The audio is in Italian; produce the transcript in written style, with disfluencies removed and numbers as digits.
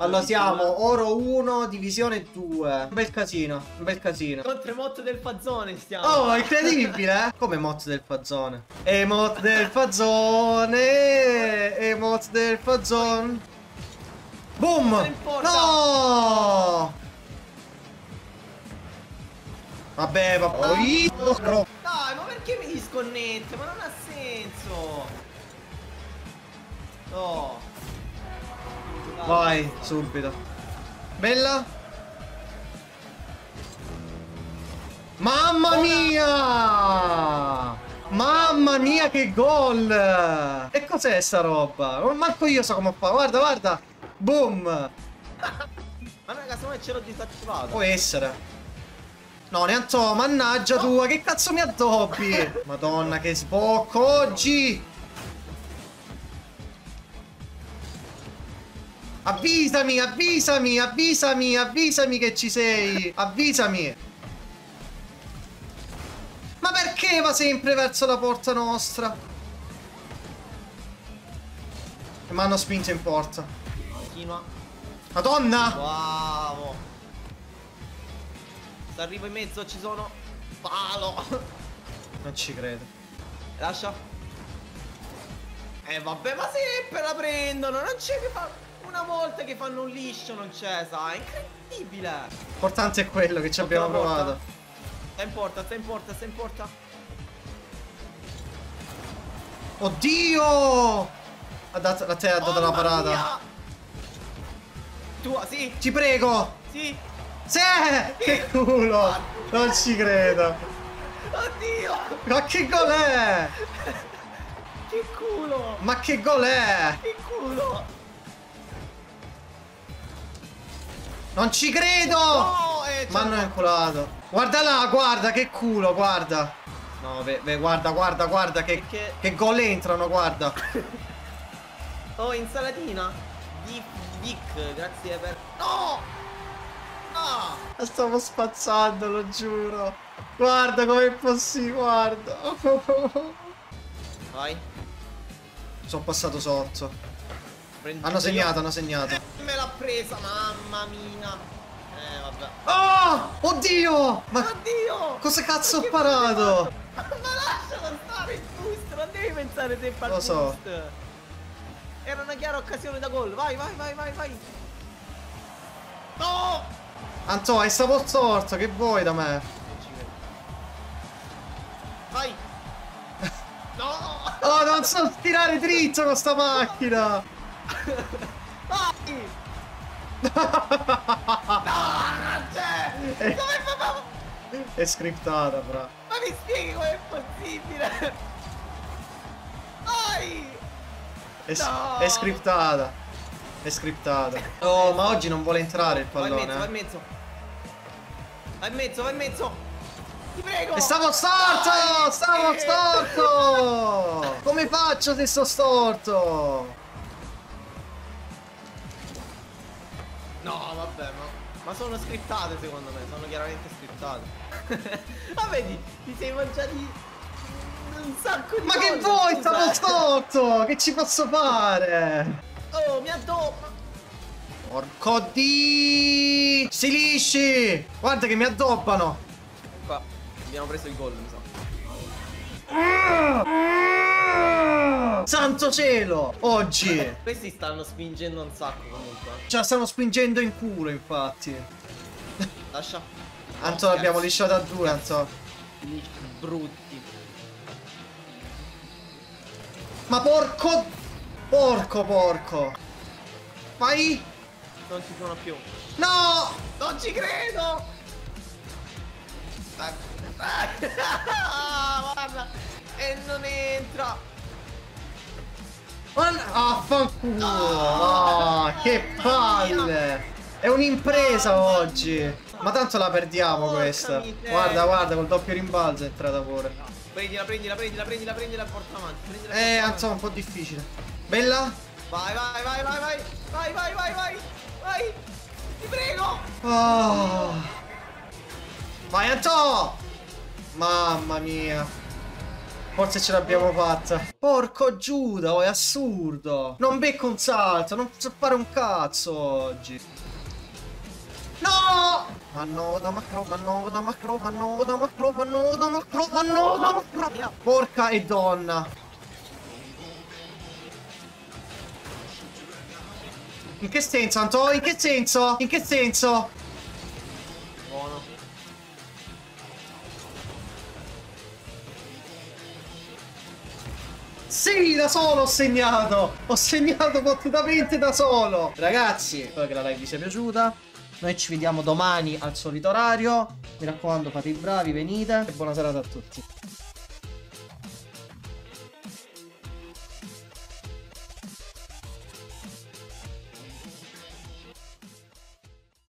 Allora siamo oro 1, divisione 2. Un bel casino, un bel casino. Contro Mozzo del Fazzone stiamo. Oh, incredibile, eh? Come Mozzo del Fazzone? E Mozzo del Fazzone. E Mozzo del Fazzone. Boom! No! Vabbè, vabbè. Dai, ma perché mi disconnette? Ma non ha senso. No. Vai, subito. Bella. Mamma mia! Mamma mia che gol! E cos'è sta roba? Non manco io so come ho fatto. Guarda, guarda. Boom! Ma raga, se no ce l'ho disattivato. Può essere. No, ne so, mannaggia tua, che cazzo mi addoppi? Madonna, che sbocco oggi! Avvisami, avvisami, avvisami, avvisami che ci sei! Avvisami! Ma perché va sempre verso la porta nostra? E mi hanno spinto in porta. Continua. Madonna! Wow! Arrivo in mezzo, ci sono. Palo. Non ci credo. Lascia. Vabbè, ma sempre la prendono. Non c'è che fa. Una volta che fanno un liscio non c'è, sai. Incredibile. L'importante è quello che ci abbiamo provato. Sta in porta, sta in porta, sta in porta. Oddio. Ha dato, la te ha dato la parata. Mia. Tua, sì. Ci prego. Sì. Sì! Che culo! Non ci credo! Oddio! Ma che gol è? Che culo! Ma che gol è? Che culo! Non ci credo! No, ma non è inculato! Guarda là, guarda, che culo, guarda! No, guarda, guarda, guarda, che gol entrano, guarda! Oh, insalatina! Dick, grazie per... No! La stavo spazzando, lo giuro. Guarda com'è possibile, guarda. Vai. Sono passato sotto. Prendete, hanno segnato, io. Hanno segnato. Me l'ha presa, mamma mia. Vabbè. Oh! Oddio! Ma oddio! Cosa cazzo ho parato? Ma lascialo stare il boost, non devi pensare sempre al boost. Lo so. Era una chiara occasione da gol. Vai, vai, vai, vai, vai. No! Anto, hai stato storto, che vuoi da me? Vai! No! Oh, non so tirare dritto con sta macchina! Vai! No, è... Come fa? È scriptata, fra. Ma mi spieghi com'è possibile? Vai! No. È scriptata. È scriptata. Oh, ma oggi non vuole entrare il pallone. Vai in mezzo, vai in mezzo. Vai in mezzo, vai in mezzo. Ti prego. E stavo storto, dai! Stavo storto. Come faccio se sto storto? No, vabbè, ma sono scriptate secondo me, sono chiaramente scriptate. Ma vedi, ti sei mangiati un sacco di ma cose, che vuoi, scusa. Stavo storto, che ci posso fare? Oh, mi addoppa. Porco di... Si lisci. Guarda che mi addoppano. Qua abbiamo preso il gol, mi sa. Santo cielo. Oggi questi stanno spingendo un sacco comunque. Cioè stanno spingendo in culo infatti. Lascia. Anto no, l'abbiamo lisciato a due, Anto. Brutti. Ma porco... Porco, porco. Vai. Non ci sono più. No. Non ci credo. Guarda. E non entra. Ah, fanculo. Oh, che palle. È un'impresa oggi. Ma tanto la perdiamo questa. Guarda, guarda, col doppio rimbalzo è entrata pure. Prendila, prendila, prendila, prendila, prendila, porta avanti. Insomma, un po' difficile. Bella! Vai, vai, vai, vai, vai! Vai, vai, vai, vai! Vai! Ti prego! Oh. Vai, Anto! Mamma mia! Forse ce l'abbiamo fatta. Porco Giuda, oh, è assurdo. Non becco un salto, non so fare un cazzo oggi. No! Ma no, da macro. Porca e donna. In che senso, Anto? In che senso? In che senso? Buono. Sì, da solo ho segnato. Ho segnato fottutamente da solo. Ragazzi, spero che la live vi sia piaciuta. Noi ci vediamo domani al solito orario. Mi raccomando, fate i bravi, venite. E buona serata a tutti.